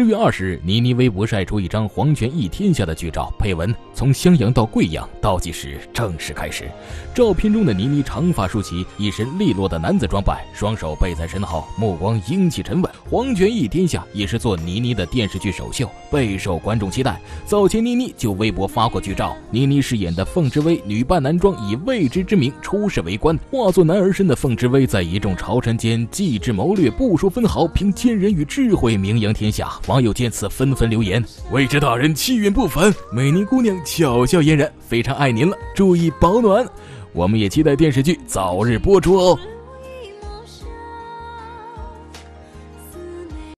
10月20日，倪妮微博晒出一张皇权一天下的剧照，配文：从襄阳到贵阳，倒计时正式开始。照片中的倪妮长发梳齐，一身利落的男子装扮，双手背在身后，目光英气沉稳。皇权一天下也是做倪妮的电视剧首秀，备受观众期待。早前倪妮就微博发过剧照，倪妮饰演的凤知微女扮男装，以未知之名出仕为官，化作男儿身的凤知微在一众朝臣间机智谋略，不说分毫，凭坚韧与智慧名扬天下。网友见此纷纷留言：未知大人气韵不凡，美妮姑娘巧笑嫣然，非常爱您了，注意保暖。我们也期待电视剧早日播出哦。